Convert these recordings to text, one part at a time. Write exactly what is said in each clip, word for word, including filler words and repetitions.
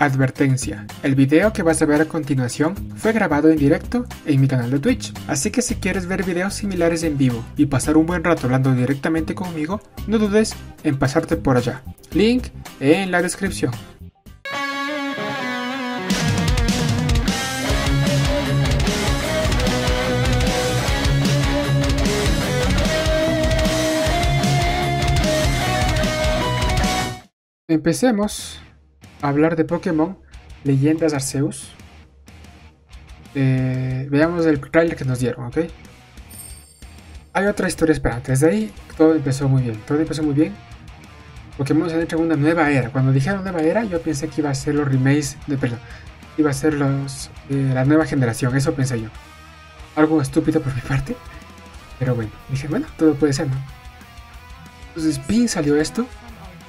Advertencia, el video que vas a ver a continuación fue grabado en directo en mi canal de Twitch, así que si quieres ver videos similares en vivo y pasar un buen rato hablando directamente conmigo, no dudes en pasarte por allá. Link en la descripción. Empecemos a hablar de Pokémon Leyendas Arceus. Eh, veamos el trailer que nos dieron, ¿ok? Hay otra historia esperante. Desde ahí todo empezó muy bien. Todo empezó muy bien. Pokémon se adentra en una nueva era. Cuando dijeron nueva era, yo pensé que iba a ser los remakes de perdón, iba a ser los eh, la nueva generación. Eso pensé yo. Algo estúpido por mi parte. Pero bueno, dije, bueno, todo puede ser, ¿no? Entonces, bien salió esto.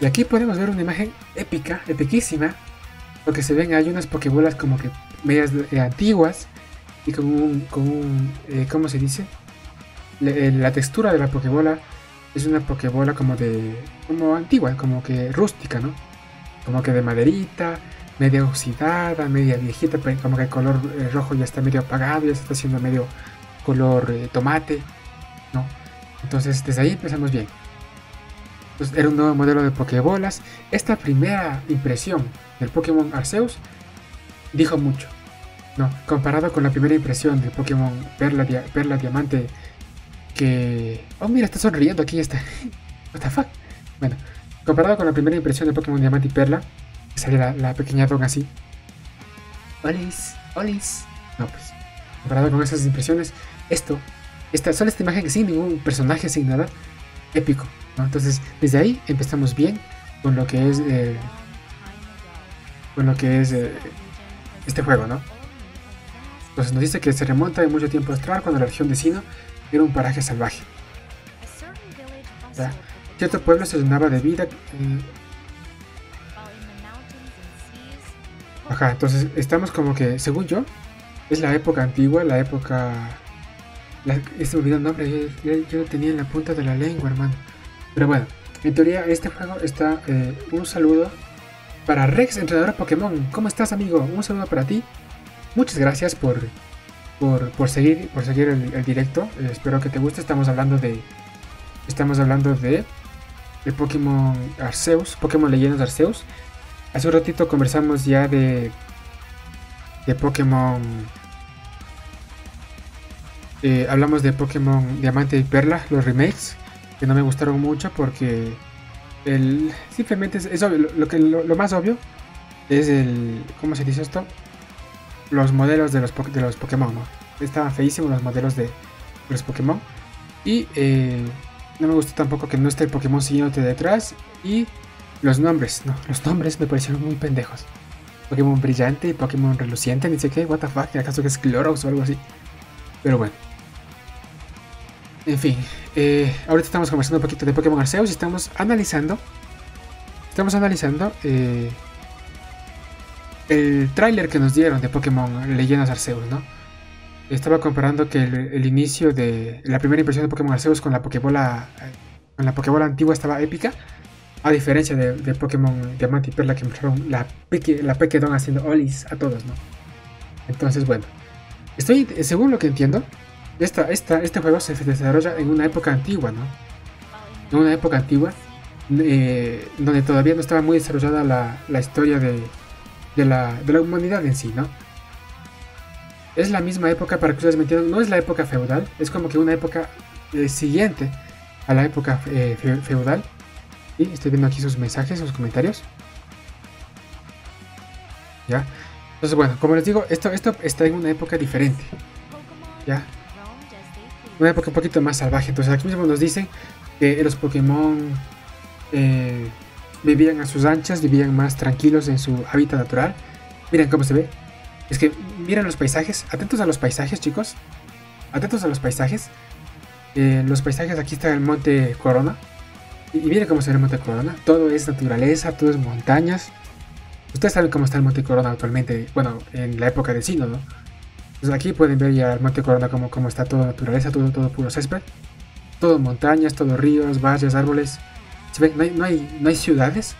Y aquí podemos ver una imagen épica, epiquísima. Lo que se ven, hay unas pokebolas como que medias eh, antiguas. Y con un, con un eh, ¿cómo se dice? Le, la textura de la pokebola es una pokebola como de... como antigua, como que rústica, ¿no? Como que de maderita, media oxidada, media viejita. Pero como que el color eh, rojo ya está medio apagado, ya se está haciendo medio color eh, tomate, ¿no? Entonces desde ahí empezamos bien. Era un nuevo modelo de Pokébolas. Esta primera impresión del Pokémon Arceus dijo mucho, ¿no? Comparado con la primera impresión del Pokémon Perla, Dia Perla Diamante, que... Oh, mira, está sonriendo aquí esta. What the fuck? Bueno, comparado con la primera impresión de Pokémon Diamante y Perla, que sale la, la pequeña don así. Olis, olis. No, pues, comparado con esas impresiones, esto, esta, solo esta imagen sin ningún personaje, sin nada, épico. Entonces desde ahí empezamos bien con lo que es eh, con lo que es eh, este juego, ¿no? Entonces nos dice que se remonta en mucho tiempo astral, cuando la región de Sinnoh era un paraje salvaje. ¿Ya? Cierto pueblo se llenaba de vida. Eh... Ajá, entonces estamos como que, según yo, es la época antigua, la época... La... Este me olvidó el nombre, yo, yo, yo lo tenía en la punta de la lengua, hermano. Pero bueno, en teoría este juego está... Eh, un saludo para Rex, entrenador Pokémon. ¿Cómo estás, amigo? Un saludo para ti. Muchas gracias por, por, por seguir, por seguir el, el directo. Eh, espero que te guste. Estamos hablando de... Estamos hablando de... de Pokémon Arceus, Pokémon Leyendas Arceus. Hace un ratito conversamos ya de... De Pokémon... Eh, hablamos de Pokémon Diamante y Perla, los remakes, que no me gustaron mucho porque el, simplemente es, es obvio, lo, que, lo, lo más obvio es el, ¿cómo se dice esto? Los modelos de los, de los Pokémon, ¿no? Estaban feísimos los modelos de, de los Pokémon. Y eh, no me gustó tampoco que no esté el Pokémon siguiéndote detrás. Y los nombres, no, los nombres me parecieron muy pendejos. Pokémon brillante y Pokémon reluciente, ni sé qué, what the fuck, ¿acaso que es Clorox o algo así? Pero bueno. En fin, eh, ahorita estamos conversando un poquito de Pokémon Arceus y estamos analizando, estamos analizando eh, el tráiler que nos dieron de Pokémon Leyendas Arceus, ¿no? Estaba comparando que el, el inicio de la primera impresión de Pokémon Arceus con la Pokébola, con la Pokébola antigua estaba épica, a diferencia de, de Pokémon Diamante y Perla, que mostraron la peque, la Pequedón haciendo olis a todos, ¿no? Entonces, bueno, estoy, según lo que entiendo, Esta, esta, este juego se desarrolla en una época antigua, ¿no? En una época antigua, eh, donde todavía no estaba muy desarrollada la, la historia de, de, la, de la humanidad en sí, ¿no? Es la misma época, para que ustedes me entiendan, no es la época feudal, es como que una época eh, siguiente a la época eh, fe, feudal. Y ¿sí? Estoy viendo aquí sus mensajes, sus comentarios. ¿Ya? Entonces, bueno, como les digo, esto, esto está en una época diferente. ¿Ya? Una época un poquito más salvaje. Entonces aquí mismo nos dicen que los Pokémon eh, vivían a sus anchas, vivían más tranquilos en su hábitat natural. Miren cómo se ve. Es que miren los paisajes. Atentos a los paisajes, chicos. Atentos a los paisajes. Eh, los paisajes, aquí está el Monte Corona. Y, y miren cómo se ve el Monte Corona. Todo es naturaleza, todo es montañas. Ustedes saben cómo está el Monte Corona actualmente. Bueno, en la época de Sinnoh, ¿no? Pues aquí pueden ver ya el Monte Corona como, como está toda naturaleza, todo, todo puro césped. Todo montañas, todo ríos, valles, árboles. ¿Se ven? No hay, no hay, no hay ciudades.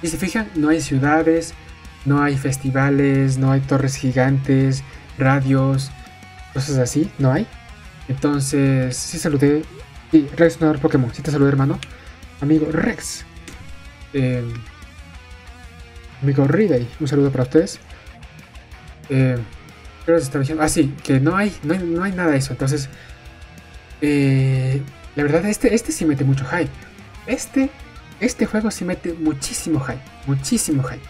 Y si se fijan, no hay ciudades, no hay festivales, no hay torres gigantes, radios, cosas así, no hay. Entonces, sí saludé. Sí, Rex, no, Pokémon, sí te saludé, hermano. Amigo Rex. Eh, amigo Ridley, un saludo para ustedes. Eh, pero se está diciendo, ah, sí, que no hay, no hay, no hay nada de eso. Entonces, eh, la verdad, este, este sí mete mucho hype. Este, este juego sí mete muchísimo hype, muchísimo hype.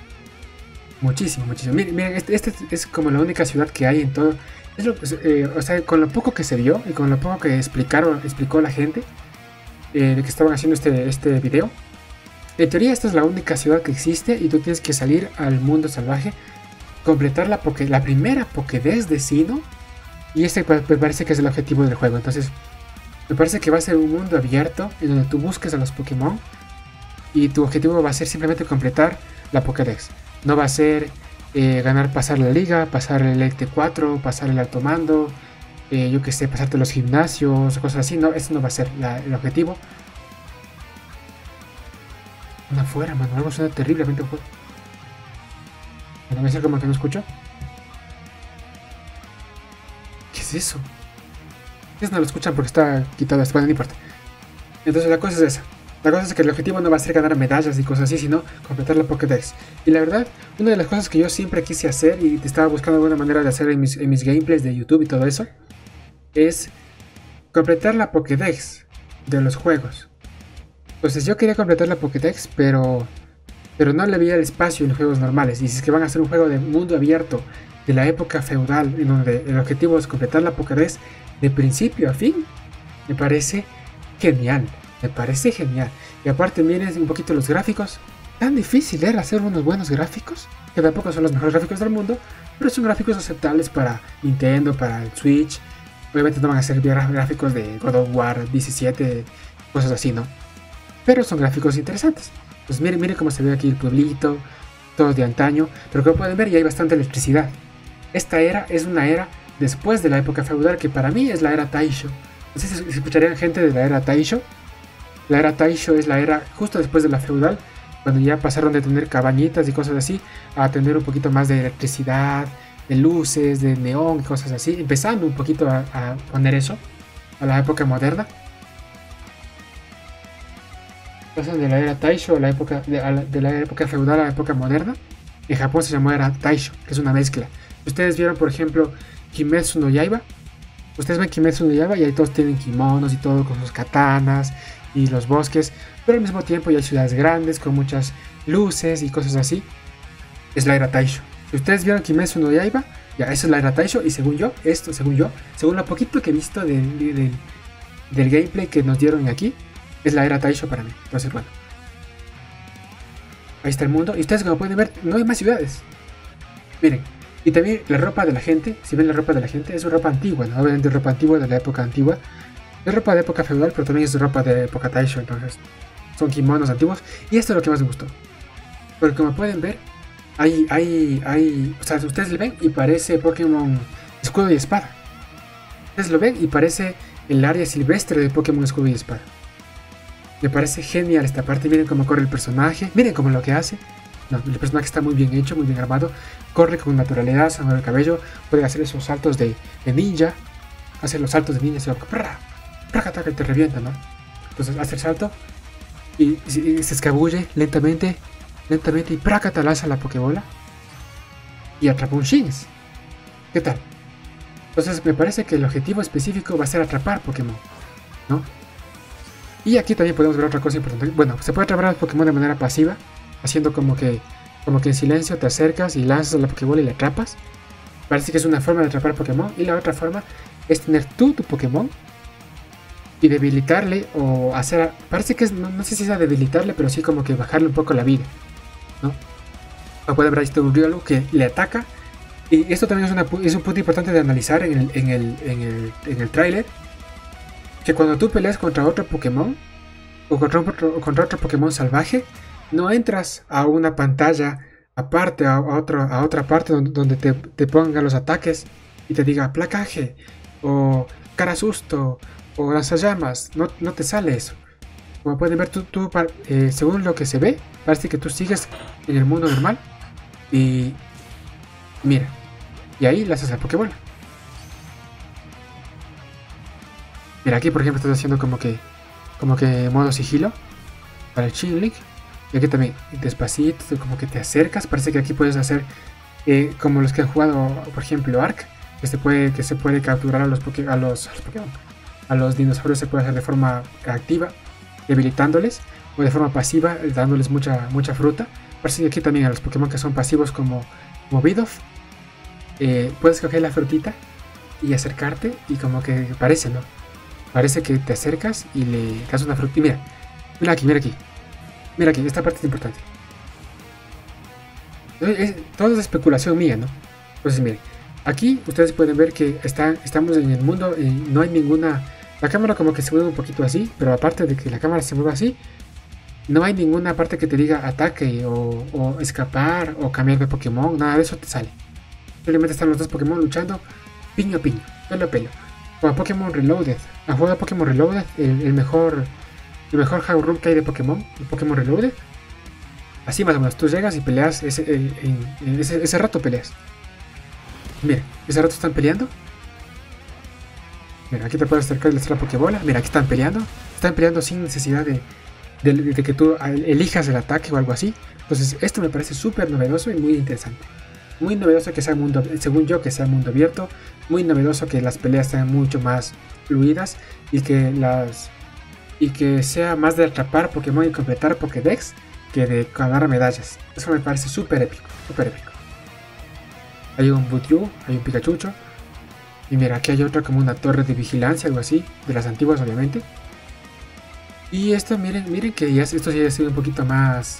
Muchísimo, muchísimo. Miren, miren este, este es como la única ciudad que hay en todo. Es lo, eh, o sea, con lo poco que se vio y con lo poco que explicaron, explicó la gente eh, de que estaban haciendo este, este video. En teoría esta es la única ciudad que existe y tú tienes que salir al mundo salvaje, completar la, poke, la primera Pokédex de Sinnoh. Y este me parece que es el objetivo del juego. Entonces me parece que va a ser un mundo abierto en donde tú busques a los Pokémon y tu objetivo va a ser simplemente completar la Pokédex. No va a ser eh, ganar, pasar la liga, pasar el Elite cuatro, pasar el alto mando, eh, yo que sé, pasarte los gimnasios, cosas así. No, eso no va a ser la, el objetivo. No fuera, mano, algo suena terriblemente fuerte. Bueno, me dice como que no escucho. ¿Qué es eso? Ustedes no lo escuchan porque está quitado, bueno, no importa. Entonces la cosa es esa. La cosa es que el objetivo no va a ser ganar medallas y cosas así, sino completar la Pokédex. Y la verdad, una de las cosas que yo siempre quise hacer y estaba buscando alguna manera de hacer en mis, en mis gameplays de YouTube y todo eso, es completar la Pokédex de los juegos. Entonces yo quería completar la Pokédex, pero, pero no le veía el espacio en los juegos normales. Y si es que van a hacer un juego de mundo abierto de la época feudal, en donde el objetivo es completar la Pokédex de principio a fin, me parece genial. Me parece genial. Y aparte miren un poquito los gráficos. Tan difícil era hacer unos buenos gráficos, que tampoco son los mejores gráficos del mundo, pero son gráficos aceptables para Nintendo, para el Switch. Obviamente no van a ser gráficos de God of War diecisiete, cosas así, ¿no? Pero son gráficos interesantes. Pues miren, miren cómo se ve aquí el pueblito, todos de antaño. Pero como pueden ver, ya hay bastante electricidad. Esta era es una era después de la época feudal, que para mí es la era Taisho. No sé si escucharían gente de la era Taisho. La era Taisho es la era justo después de la feudal, cuando ya pasaron de tener cabañitas y cosas así, a tener un poquito más de electricidad, de luces, de neón y cosas así, empezando un poquito a, a poner eso, a la época moderna. Pasan de la era Taisho a la época, de, a la, de la época feudal a la época moderna. En Japón se llamó era Taisho, que es una mezcla. Ustedes vieron, por ejemplo, Kimetsu no Yaiba. Ustedes ven Kimetsu no Yaiba y ahí todos tienen kimonos y todo con sus katanas y los bosques, pero al mismo tiempo ya hay ciudades grandes con muchas luces y cosas así. Es la era Taisho. Si ustedes vieron Kimetsu no Yaiba, ya eso es la era Taisho. Y según yo, esto, según yo, según lo poquito que he visto de, de, de, del gameplay que nos dieron aquí, es la era Taisho para mí. Entonces bueno, ahí está el mundo. Y ustedes como pueden ver, no hay más ciudades. Miren, y también la ropa de la gente, si ven la ropa de la gente, es una ropa antigua, ¿no? Obviamente ropa antigua de la época antigua. Es ropa de época feudal, pero también es ropa de época Taisho, entonces son kimonos antiguos. Y esto es lo que más me gustó, porque como pueden ver, hay, hay, hay, o sea, ustedes lo ven y parece Pokémon Escudo y Espada. Ustedes lo ven y parece el área silvestre de Pokémon Escudo y Espada. Me parece genial esta parte. Miren cómo corre el personaje, miren cómo lo que hace. No, el personaje está muy bien hecho, muy bien armado. Corre con naturalidad, se mueve el cabello, puede hacer esos saltos de, de ninja, hace los saltos de ninja, se va que te revienta, ¿no? Entonces hace el salto y, y, y se escabulle lentamente, lentamente y prácata lanza la Pokébola y atrapa un Shinz. ¿Qué tal? Entonces me parece que el objetivo específico va a ser atrapar Pokémon, ¿no? Y aquí también podemos ver otra cosa importante. Bueno, se puede atrapar a los Pokémon de manera pasiva, haciendo como que, como que en silencio te acercas y lanzas la Pokébola y la atrapas. Parece que es una forma de atrapar Pokémon. Y la otra forma es tener tú tu Pokémon y debilitarle o hacer, parece que es, no, no sé si sea debilitarle, pero sí como que bajarle un poco la vida, ¿no? O puede haber visto un Riolu que le ataca. Y esto también es, una, es un punto importante de analizar en el, en el, en el, en el tráiler, que cuando tú peleas contra otro Pokémon o contra, o contra otro Pokémon salvaje, no entras a una pantalla aparte, a, a, otro, a otra parte donde, donde te, te pongan los ataques y te diga placaje o cara susto o las llamas, no, no te sale eso. Como pueden ver, tú, tú eh, según lo que se ve, parece que tú sigues en el mundo normal, Y mira, y ahí le haces la Pokébola. Mira, aquí por ejemplo estás haciendo como que como que modo sigilo para el Chillick. Y aquí también, despacito, como que te acercas. Parece que aquí puedes hacer eh, como los que han jugado, por ejemplo, Ark, que se puede, que se puede capturar a los, a los, a los Pokémon. A los dinosaurios se puede hacer de forma activa, debilitándoles, o de forma pasiva, dándoles mucha, mucha fruta. Parece que aquí también a los Pokémon que son pasivos como, como Bidoof, eh, puedes coger la frutita y acercarte y como que parece, ¿no? Parece que te acercas y le das una fruta. Y mira, mira aquí, mira aquí. Mira aquí, esta parte es importante. Es, todo es especulación mía, ¿no? Entonces miren, aquí ustedes pueden ver que está, estamos en el mundo y no hay ninguna... La cámara como que se mueve un poquito así, pero aparte de que la cámara se mueva así, no hay ninguna parte que te diga ataque o, o escapar o cambiar de Pokémon, nada de eso te sale. Simplemente están los dos Pokémon luchando piño a piño, pelo a pelo. O a Pokémon Reloaded, a jugar a Pokémon Reloaded, el, el mejor... El mejor How Room que hay de Pokémon, el Pokémon Reloaded. Así más o menos, tú llegas y peleas, ese, en, en, ese, ese rato peleas. Mira, ese rato están peleando. Mira, aquí te puedes acercar y le haces la Pokébola. Mira, aquí están peleando. Están peleando sin necesidad de, de, de que tú elijas el ataque o algo así. Entonces, esto me parece súper novedoso y muy interesante. Muy novedoso que sea mundo, según yo, que sea mundo abierto. Muy novedoso que las peleas sean mucho más fluidas y que las... Y que sea más de atrapar Pokémon y completar Pokédex que de ganar medallas. Eso me parece súper épico, súper épico. Hay un Bidoof, hay un Pikachucho. Y mira, aquí hay otra como una torre de vigilancia, algo así. De las antiguas, obviamente. Y esto, miren, miren que ya, esto ya ha sido un poquito más...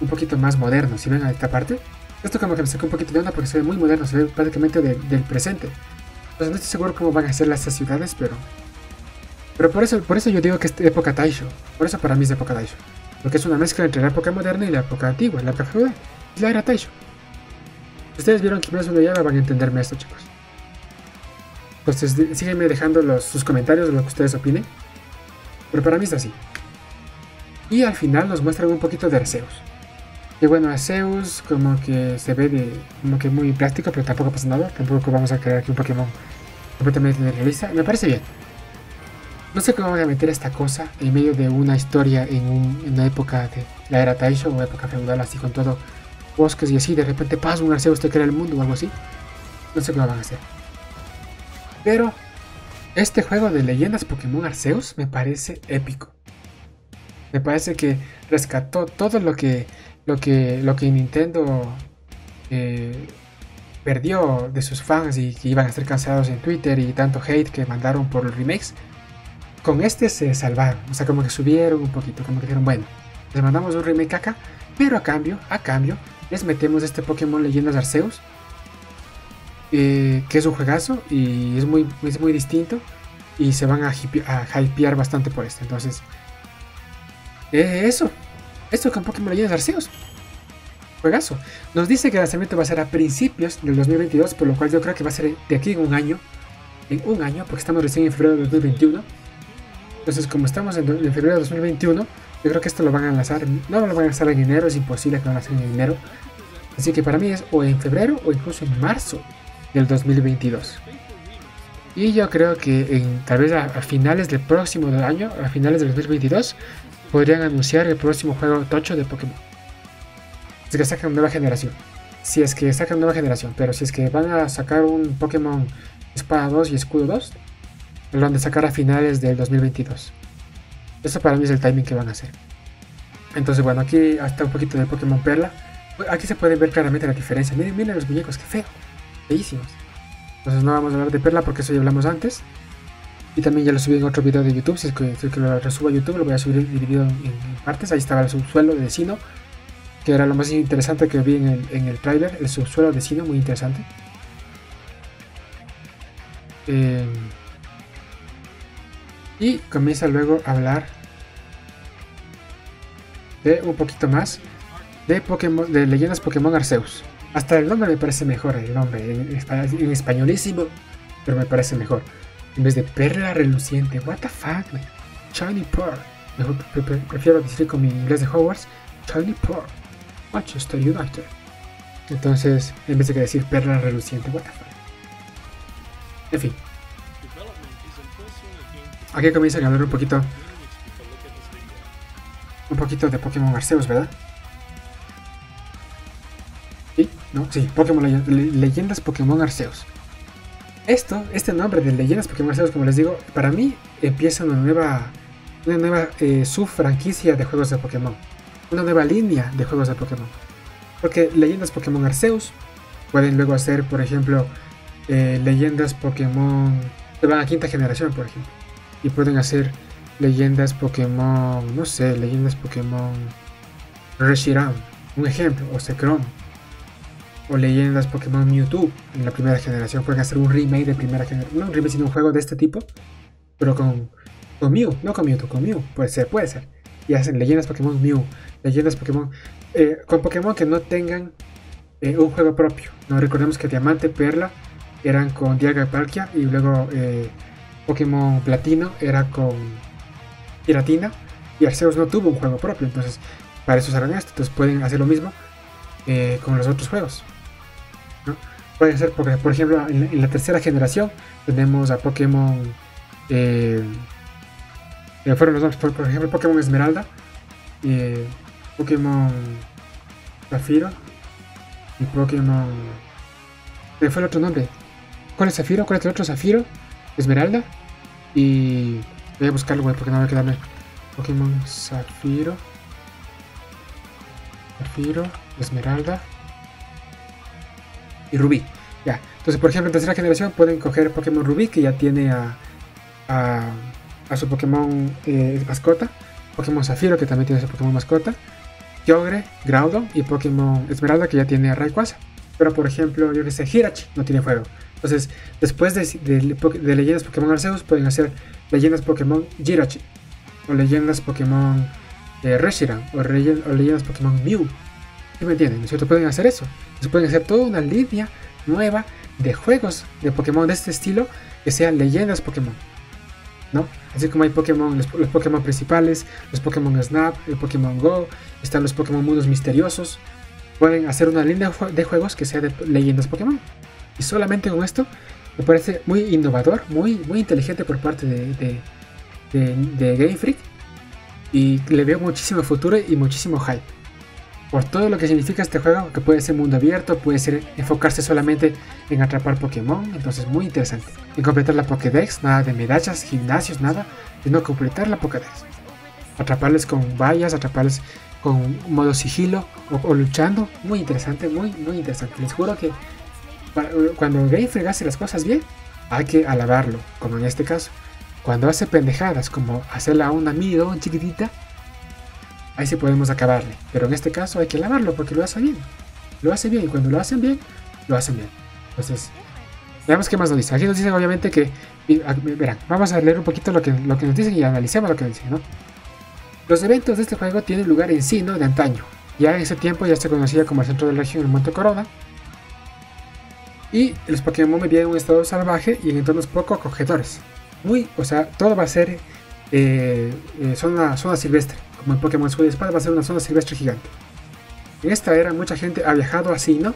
Un poquito más moderno, si ven a esta parte. Esto como que me sacó un poquito de onda porque se ve muy moderno. Se ve prácticamente de, del presente. Entonces no estoy seguro cómo van a ser las ciudades, pero... Pero por eso, por eso yo digo que es de época Taisho. Por eso para mí es de época Taisho. Porque es una mezcla entre la época moderna y la época antigua. La época feudal y la era Taisho. Si ustedes vieron Kimetsu no Yaiba, van a entenderme esto, chicos. Entonces síguenme dejando los, sus comentarios de lo que ustedes opinen. Pero para mí es así. Y al final nos muestran un poquito de Arceus. Que bueno, Arceus como que se ve de, como que muy plástico, pero tampoco pasa nada. Tampoco vamos a crear aquí un Pokémon completamente realista. Me parece bien. No sé cómo van a meter esta cosa en medio de una historia en, un, en una época de la era Taisho o época feudal, así con todo bosques y así, de repente pasa un Arceus te crea el mundo o algo así. No sé cómo van a hacer. Pero este juego de leyendas Pokémon Arceus me parece épico. Me parece que rescató todo lo que, lo que, lo que Nintendo eh, perdió de sus fans y que iban a estar cansados en Twitter y tanto hate que mandaron por los remakes. Con este se salvaron, o sea, como que subieron un poquito, como que dijeron, bueno, les mandamos un remake acá, pero a cambio, a cambio, les metemos este Pokémon Leyendas Arceus, eh, que es un juegazo y es muy, es muy distinto, y se van a, hipe, a hypear bastante por este. Entonces, eh, eso, esto con Pokémon Leyendas Arceus, juegazo. Nos dice que el lanzamiento va a ser a principios del dos mil veintidós, por lo cual yo creo que va a ser de aquí en un año, en un año, porque estamos recién en febrero del dos mil veintiuno. Entonces, como estamos en, en febrero de dos mil veintiuno, yo creo que esto lo van a lanzar, no lo van a lanzar en enero, es imposible que lo lancen en enero. Así que para mí es o en febrero o incluso en marzo del dos mil veintidós. Y yo creo que en, tal vez a, a finales del próximo año, a finales del dos mil veintidós, podrían anunciar el próximo juego tocho de Pokémon. Si es que sacan nueva generación. Si es que sacan nueva generación, pero si es que van a sacar un Pokémon Espada dos y Escudo dos, lo han de sacar a finales del dos mil veintidós. Eso para mí es el timing que van a hacer. Entonces bueno, aquí está un poquito de Pokémon Perla. Aquí se puede ver claramente la diferencia. Miren, miren los muñecos, qué feo. Feísimos. Entonces no vamos a hablar de Perla porque eso ya hablamos antes. Y también ya lo subí en otro video de YouTube. Si es que, si es que lo resubo a YouTube, lo voy a subir dividido en, en partes. Ahí estaba el subsuelo de Sinnoh, que era lo más interesante que vi en el, en el tráiler. El subsuelo de Sinnoh, muy interesante. Eh... Y comienza luego a hablar de un poquito más de Pokémon, de leyendas Pokémon Arceus. Hasta el nombre me parece mejor, el nombre en, en españolísimo, pero me parece mejor. En vez de perla reluciente, what the fuck, man? Shiny Pearl. Mejor pre pre prefiero decir con mi inglés de Hogwarts, Shiny Pearl. Manchester United. Entonces, en vez de que decir perla reluciente, what the fuck. En fin. Aquí comienza a hablar un poquito. Un poquito de Pokémon Arceus, ¿verdad? ¿Sí? ¿No? Sí, Pokémon le le Leyendas Pokémon Arceus. Esto, este nombre de Leyendas Pokémon Arceus, como les digo, para mí empieza una nueva, una nueva eh, subfranquicia de juegos de Pokémon. Una nueva línea de juegos de Pokémon. Porque Leyendas Pokémon Arceus pueden luego hacer, por ejemplo, eh, Leyendas Pokémon que van a quinta generación, por ejemplo. Y pueden hacer Leyendas Pokémon, no sé, Leyendas Pokémon Reshiram, un ejemplo, o Zekrom. O Leyendas Pokémon Mewtwo en la primera generación. Pueden hacer un remake de primera generación. No un remake, sino un juego de este tipo. Pero con, con Mew. No con Mewtwo, con Mew. Puede ser, puede ser. Y hacen Leyendas Pokémon Mew. Leyendas Pokémon... Eh, con Pokémon que no tengan eh, un juego propio. No recordemos que Diamante, Perla eran con Dialga y Palkia. Y luego eh, Pokémon Platino era con Giratina. Y Arceus no tuvo un juego propio. Entonces, para eso usaron esto. Entonces pueden hacer lo mismo eh, con los otros juegos. ¿No? Pueden ser, porque, por ejemplo, en la, en la tercera generación tenemos a Pokémon, eh, eh, fueron los nombres, por, por ejemplo, Pokémon Esmeralda, eh, Pokémon Zafiro y Pokémon, ¿qué fue el otro nombre? ¿Cuál es Zafiro? ¿Cuál es el otro? Zafiro, Esmeralda y voy a buscarlo, güey, porque no voy a quedarme. Pokémon Zafiro, Zafiro, Esmeralda y Rubí, ya. Entonces, por ejemplo, en tercera generación pueden coger Pokémon Rubí, que ya tiene a, a, a su Pokémon eh, mascota, Pokémon Zafiro, que también tiene su Pokémon mascota, Kyogre, Groudon y Pokémon Esmeralda, que ya tiene a Rayquaza. Pero, por ejemplo, yo que sé, Jirachi no tiene fuego. Entonces, después de, de, de Leyendas Pokémon Arceus, pueden hacer Leyendas Pokémon Jirachi, o Leyendas Pokémon eh, Reshiram, o, Leyen, o Leyendas Pokémon Mew. ¿Sí me entienden? ¿No es cierto? Pueden hacer eso. Entonces pueden hacer toda una línea nueva de juegos de Pokémon de este estilo que sean leyendas Pokémon, ¿no? Así como hay Pokémon, los, los Pokémon principales, los Pokémon Snap, el Pokémon Go, están los Pokémon Mundos Misteriosos. Pueden hacer una línea de juegos que sea de leyendas Pokémon. Y solamente con esto me parece muy innovador, muy, muy inteligente por parte de, de, de, de Game Freak. Y le veo muchísimo futuro y muchísimo hype. Por todo lo que significa este juego, que puede ser mundo abierto, puede ser enfocarse solamente en atrapar Pokémon, entonces muy interesante. Y completar la Pokédex, nada de medallas, gimnasios, nada, sino completar la Pokédex. Atraparles con vallas, atraparles con modo sigilo o, o luchando, muy interesante, muy, muy interesante. Les juro que para, cuando Game Freak hace las cosas bien, hay que alabarlo, como en este caso. Cuando hace pendejadas, como hacerla a una Mew chiquitita, ahí sí podemos acabarle, pero en este caso hay que lavarlo porque lo hace bien. Lo hace bien y cuando lo hacen bien, lo hacen bien. Entonces, veamos qué más nos dicen. Aquí nos dicen obviamente que... Y, a, verán, vamos a leer un poquito lo que, lo que nos dicen y analicemos lo que nos dicen, ¿no? Los eventos de este juego tienen lugar en Sinnoh de antaño. Ya en ese tiempo ya se conocía como el centro de la región, el Monte Corona. Y los Pokémon vivían en un estado salvaje y en entornos poco acogedores. Muy, o sea, todo va a ser eh, eh, zona, zona silvestre. Como en Pokémon Escudo y Espada va a ser una zona silvestre gigante. En esta era mucha gente ha viajado a Sinnoh.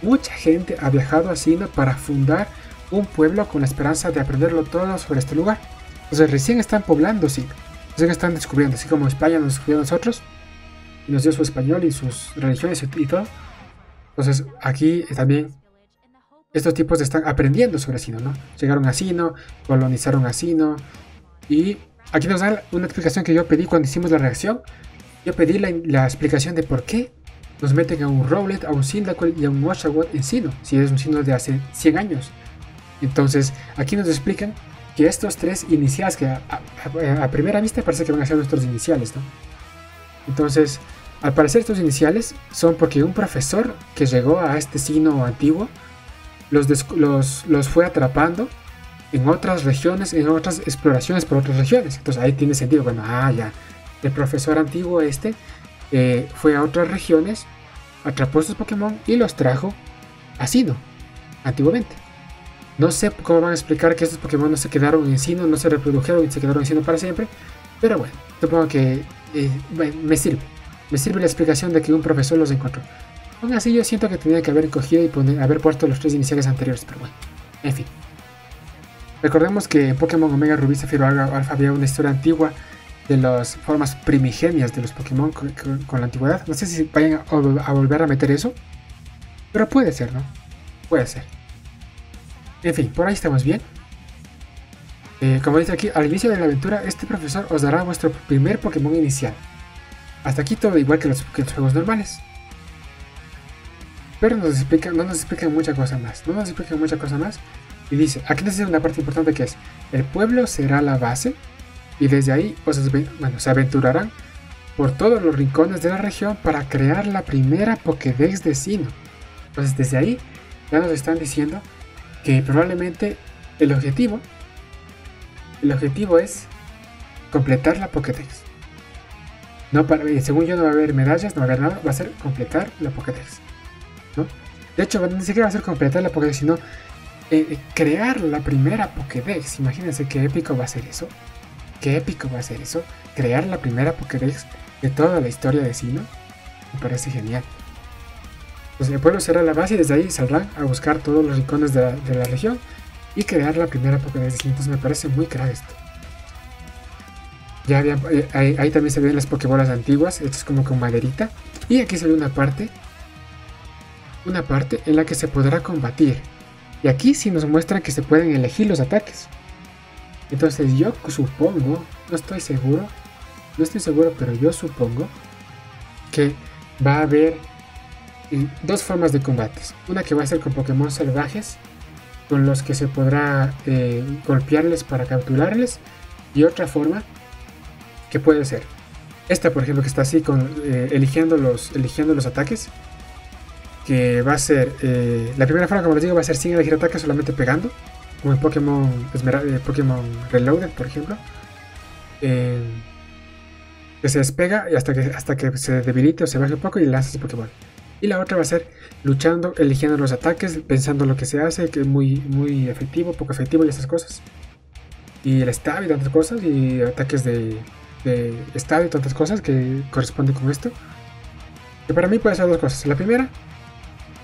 Mucha gente ha viajado a Sinnoh para fundar un pueblo con la esperanza de aprenderlo todo sobre este lugar. Entonces recién están poblando Sinnoh. Recién están descubriendo, así como España nos descubrió a nosotros. Y nos dio su español y sus religiones y todo. Entonces aquí también estos tipos están aprendiendo sobre Sinnoh, ¿no? Llegaron a Sinnoh, colonizaron a Sinnoh y... Aquí nos da una explicación que yo pedí cuando hicimos la reacción. Yo pedí la, la explicación de por qué nos meten a un Rowlet, a un Cyndaquil y a un Oshawott en Sinnoh, si es un Sinnoh de hace cien años. Entonces, aquí nos explican que estos tres iniciales, que a, a, a primera vista parece que van a ser nuestros iniciales, ¿no? Entonces, al parecer estos iniciales son porque un profesor que llegó a este Sinnoh antiguo los, des, los, los fue atrapando en otras regiones, en otras exploraciones por otras regiones. Entonces ahí tiene sentido. Bueno, ah, ya. El profesor antiguo este eh, fue a otras regiones, atrapó estos Pokémon y los trajo a Sinnoh, antiguamente. No sé cómo van a explicar que estos Pokémon no se quedaron en Sinnoh, no se reprodujeron y se quedaron en Sinnoh para siempre. Pero bueno, supongo que eh, me sirve. Me sirve la explicación de que un profesor los encontró. Aún así yo siento que tenía que haber cogido y poner, haber puesto los tres iniciales anteriores, pero bueno, en fin. Recordemos que en Pokémon Omega, Rubí, Zafiro, Alfa había una historia antigua de las formas primigenias de los Pokémon con, con, con la antigüedad. No sé si vayan a, a volver a meter eso, pero puede ser, ¿no? Puede ser. En fin, por ahí estamos bien. Eh, como dice aquí, al inicio de la aventura, este profesor os dará vuestro primer Pokémon inicial. Hasta aquí todo igual que los, que los juegos normales. Pero nos explica, no nos explican mucha cosa más. No nos explican mucha cosa más. Y dice, aquí nos dice una parte importante que es, el pueblo será la base y desde ahí os, bueno, se aventurarán por todos los rincones de la región para crear la primera Pokédex de Sinnoh. Entonces desde ahí ya nos están diciendo que probablemente el objetivo, el objetivo es completar la Pokédex. No para, según yo no va a haber medallas, no va a haber nada, va a ser completar la Pokédex, ¿no? De hecho, ni siquiera va a ser completar la Pokédex, sino eh, crear la primera Pokédex. Imagínense qué épico va a ser eso. Qué épico va a ser eso. Crear la primera Pokédex de toda la historia de Sinnoh. Me parece genial. Pues el pueblo será la base y desde ahí saldrán a buscar todos los rincones de la, de la región y crear la primera Pokédex. Entonces me parece muy crack esto. Ya había, eh, ahí, ahí también se ven las Pokébolas antiguas, hechas como con maderita. Y aquí se ve una parte, una parte en la que se podrá combatir. Y aquí sí nos muestran que se pueden elegir los ataques. Entonces yo supongo, no estoy seguro, no estoy seguro, pero yo supongo que va a haber dos formas de combates. Una que va a ser con Pokémon salvajes, con los que se podrá eh, golpearles para capturarles. Y otra forma que puede ser esta, por ejemplo, que está así, con, eh, eligiendo, los, eligiendo los ataques. Que va a ser, eh, la primera forma, como les digo, va a ser sin elegir ataques, solamente pegando. Como en Pokémon, eh, Pokémon Reloaded, por ejemplo. Eh, que se despega hasta que, hasta que se debilite o se baje un poco y lanza su Pokémon. Y la otra va a ser luchando, eligiendo los ataques, pensando lo que se hace, que es muy, muy efectivo, poco efectivo y esas cosas. Y el stab y tantas cosas, y ataques de, de stab y tantas cosas que corresponden con esto. Que para mí puede ser dos cosas. La primera,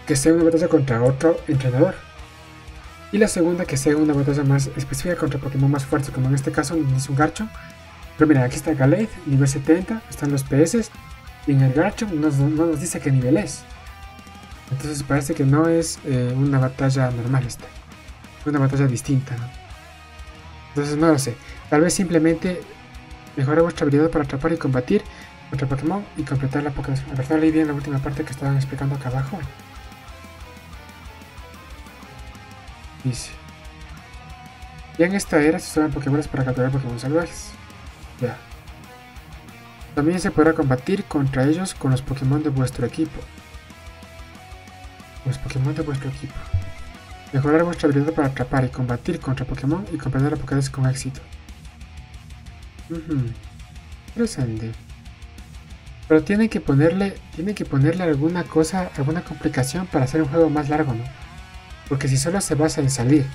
que sea una batalla contra otro entrenador. Y la segunda, que sea una batalla más específica contra Pokémon más fuertes, como en este caso es un Garchomp. Pero mira, aquí está Gallade, nivel setenta, están los P S. Y en el Garchomp no, no nos dice qué nivel es. Entonces parece que no es eh, una batalla normal esta. Una batalla distinta, ¿no? Entonces no lo sé. Tal vez simplemente mejore vuestra habilidad para atrapar y combatir contra Pokémon y completar la Pokédex. A ver, no leí bien la última parte que estaban explicando acá abajo. Dice. Ya en esta era se usaban Pokébolas para capturar Pokémon salvajes. Ya. También se podrá combatir contra ellos con los Pokémon de vuestro equipo. Los Pokémon de vuestro equipo. Mejorar vuestra habilidad para atrapar y combatir contra Pokémon y completar la Pokédex con éxito. Uh-huh. Interesante. Pero tienen que ponerle, tienen que ponerle alguna cosa, alguna complicación para hacer un juego más largo, ¿no? Porque si solo se basa en salir,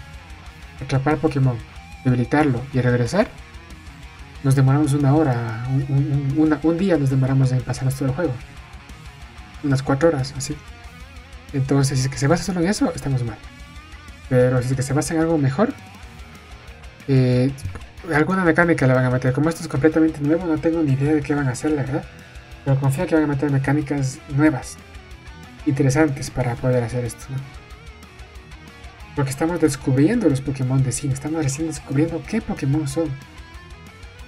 atrapar Pokémon, debilitarlo y regresar, nos demoramos una hora, un, un, una, un día nos demoramos en pasarnos todo el juego. Unas cuatro horas, así. Entonces, si es que se basa solo en eso, estamos mal. Pero si es que se basa en algo mejor, eh, alguna mecánica la van a meter. Como esto es completamente nuevo, no tengo ni idea de qué van a hacer, la verdad. Pero confío que van a meter mecánicas nuevas, interesantes para poder hacer esto, ¿no? Porque estamos descubriendo los Pokémon de Sinnoh, estamos recién descubriendo qué Pokémon son.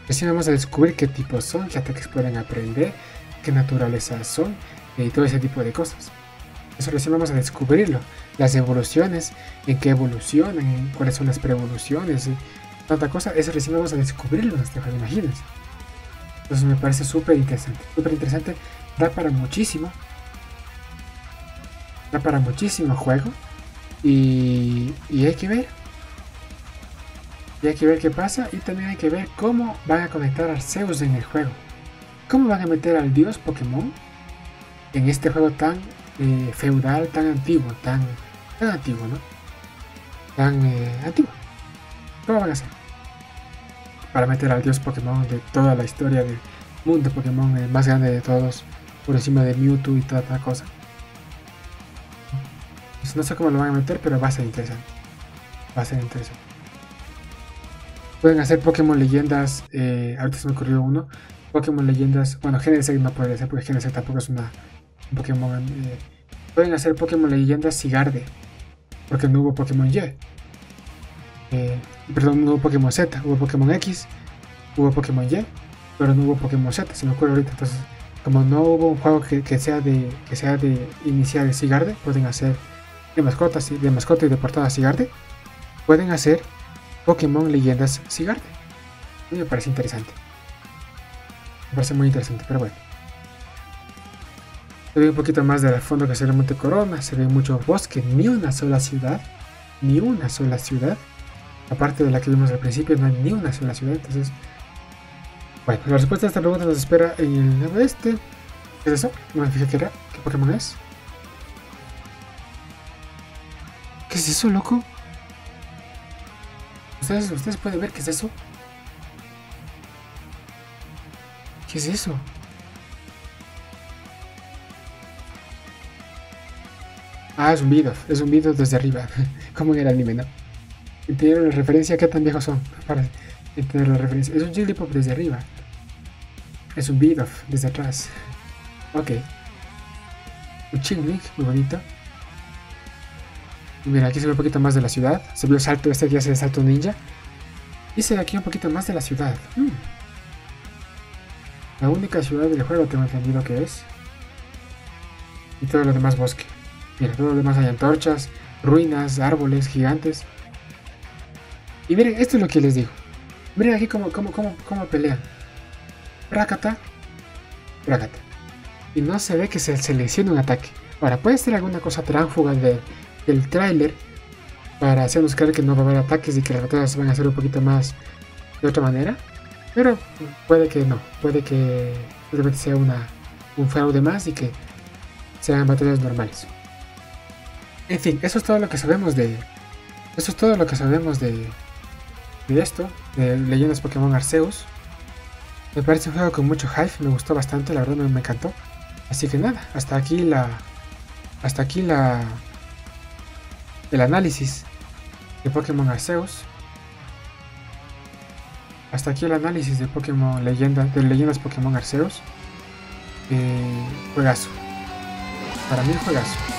Recién vamos a descubrir qué tipos son, qué ataques pueden aprender, qué naturaleza son y todo ese tipo de cosas. Eso recién vamos a descubrirlo. Las evoluciones, en qué evolucionan, en cuáles son las preevoluciones, tanta cosa. Eso recién vamos a descubrirlo en este juego, imagínense. Entonces me parece súper interesante, súper interesante. Da para muchísimo. Da para muchísimo juego. Y, y hay que ver. Y hay que ver qué pasa. Y también hay que ver cómo van a conectar a Arceus en el juego. Cómo van a meter al dios Pokémon en este juego tan eh, feudal, tan antiguo. Tan, tan antiguo, ¿no? Tan eh, antiguo. ¿Cómo van a hacer para meter al dios Pokémon de toda la historia del mundo Pokémon, el más grande de todos, por encima de Mewtwo y toda otra cosa? Entonces no sé cómo lo van a meter, pero va a ser interesante. Va a ser interesante. Pueden hacer Pokémon Leyendas, eh, ahorita se me ocurrió uno. Pokémon Leyendas, bueno, G N Z no puede ser porque G N Z tampoco es una un Pokémon. Eh, pueden hacer Pokémon Leyendas Zygarde, porque no hubo Pokémon Y. Eh, perdón, no hubo Pokémon Z, hubo Pokémon X, hubo Pokémon Y, pero no hubo Pokémon Z, se me ocurre ahorita. Entonces, como no hubo un juego que, que sea de que sea de iniciar de Zygarde, pueden hacer de mascotas, de mascota y de portada Zygarde, pueden hacer Pokémon Leyendas Zygarde. Me parece interesante. Me parece muy interesante, pero bueno. Se ve un poquito más del fondo que se ve Monte Corona. Se ve mucho bosque, ni una sola ciudad. Ni una sola ciudad. Aparte de la que vimos al principio, no hay ni una sola ciudad. Entonces, bueno, la respuesta a esta pregunta nos espera en el oeste. ¿Qué es eso? No me fijé qué era. ¿Qué Pokémon es? ¿Qué es eso, loco? ¿Ustedes, ¿Ustedes pueden ver qué es eso? ¿Qué es eso? Ah, es un Bidoof, es un Bidoof desde arriba. Como en el anime, ¿no? Entendieron la referencia, ¿qué tan viejos son? Para entender la referencia. Es un Jigglypuff desde arriba. Es un Bidoof desde atrás. Ok. Un Chingling, muy bonito. Y mira, aquí se ve un poquito más de la ciudad. Se vio el salto, este que hace el salto ninja. Y se ve aquí un poquito más de la ciudad. Mm. La única ciudad del juego, tengo entendido que es. Y todo lo demás bosque. Mira, todo lo demás hay antorchas, ruinas, árboles, gigantes. Y miren, esto es lo que les digo. Miren aquí cómo, cómo, cómo, cómo pelean. Rakata. Rakata. Y no se ve que se seleccione un ataque. Ahora, puede ser alguna cosa tránfuga de... el tráiler para hacernos creer que no va a haber ataques y que las batallas van a ser un poquito más de otra manera, pero puede que no, puede que realmente sea una, un fraude más y que sean batallas normales. En fin, eso es todo lo que sabemos de eso es todo lo que sabemos de, de esto, de Leyendas Pokémon Arceus. Me parece un juego con mucho hype, me gustó bastante, la verdad me, me encantó. Así que nada, hasta aquí la hasta aquí la el análisis de Pokémon Arceus. Hasta aquí el análisis de Pokémon Leyendas, de Leyendas Pokémon Arceus. Eh, juegazo. Para mí, juegazo.